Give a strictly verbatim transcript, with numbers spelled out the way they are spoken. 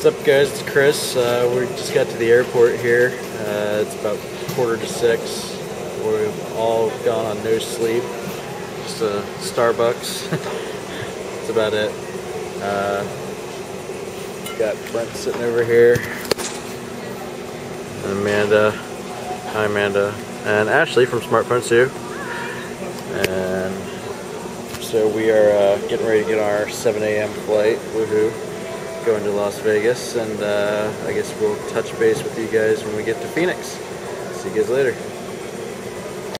What's up, guys? It's Chris. Uh, we just got to the airport here. Uh, it's about quarter to six. We've all gone on no sleep. Just a Starbucks. That's about it. Uh, got Brent sitting over here. And Amanda. Hi, Amanda. And Ashley from Smartphone Sue. And so we are uh, getting ready to get on our seven A M flight. Woohoo. Going to Las Vegas, and uh, I guess we'll touch base with you guys when we get to Phoenix. See you guys later.